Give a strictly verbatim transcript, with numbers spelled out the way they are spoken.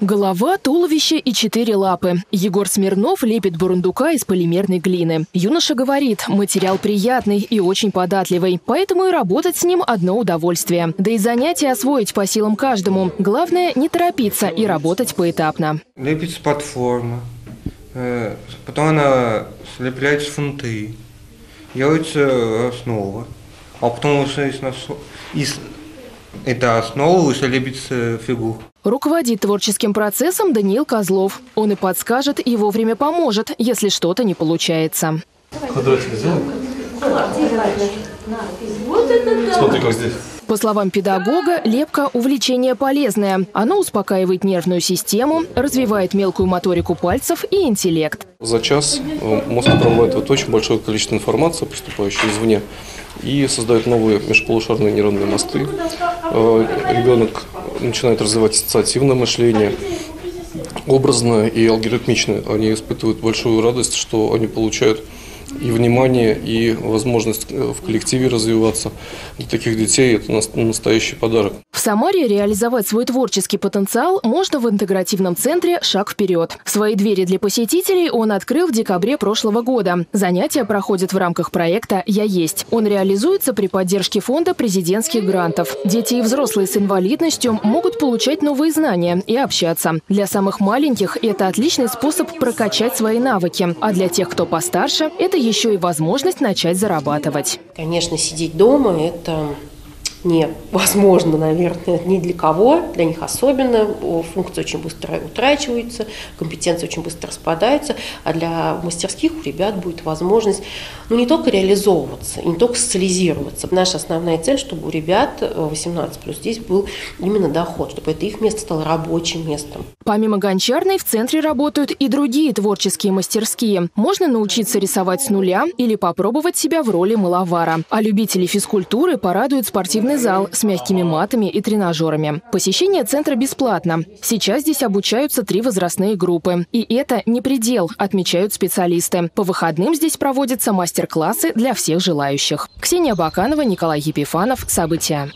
Голова, туловище и четыре лапы. Егор Смирнов лепит бурундука из полимерной глины. Юноша говорит, материал приятный и очень податливый, поэтому и работать с ним одно удовольствие. Да и занятия освоить по силам каждому. Главное не торопиться и работать поэтапно. Лепится платформа, потом она слепляется фунты, делается основа, а потом уже из этой основы уже лепится фигура. Руководит творческим процессом Даниил Козлов. Он и подскажет, и вовремя поможет, если что-то не получается. Смотри, как здесь. По словам педагога, лепка – увлечение полезное. Оно успокаивает нервную систему, развивает мелкую моторику пальцев и интеллект. За час мозг обрабатывает очень большое количество информации, поступающей извне, и создает новые межполушарные нейронные мосты. Ребенок начинает развивать ассоциативное мышление, образное и алгоритмичное. Они испытывают большую радость, что они получают и внимание, и возможность в коллективе развиваться. Для таких детей это настоящий подарок. В Самаре реализовать свой творческий потенциал можно в интегративном центре «Шаг вперед». Свои двери для посетителей он открыл в декабре прошлого года. Занятия проходят в рамках проекта «Я есть». Он реализуется при поддержке Фонда президентских грантов. Дети и взрослые с инвалидностью могут получать новые знания и общаться. Для самых маленьких это отличный способ прокачать свои навыки, а для тех, кто постарше, это еще и возможность начать зарабатывать. Конечно, сидеть дома – это невозможно, наверное, ни для кого, для них особенно. Функции очень быстро утрачиваются, компетенции очень быстро распадаются, а для мастерских у ребят будет возможность ну, не только реализовываться, не только социализироваться. Наша основная цель, чтобы у ребят восемнадцать плюс здесь был именно доход, чтобы это их место стало рабочим местом. Помимо гончарной в центре работают и другие творческие мастерские. Можно научиться рисовать с нуля или попробовать себя в роли мыловара. А любители физкультуры порадуют спортивные зал с мягкими матами и тренажерами. Посещение центра бесплатно. Сейчас здесь обучаются три возрастные группы. И это не предел, отмечают специалисты. По выходным здесь проводятся мастер-классы для всех желающих. Ксения Баканова, Николай Епифанов. События.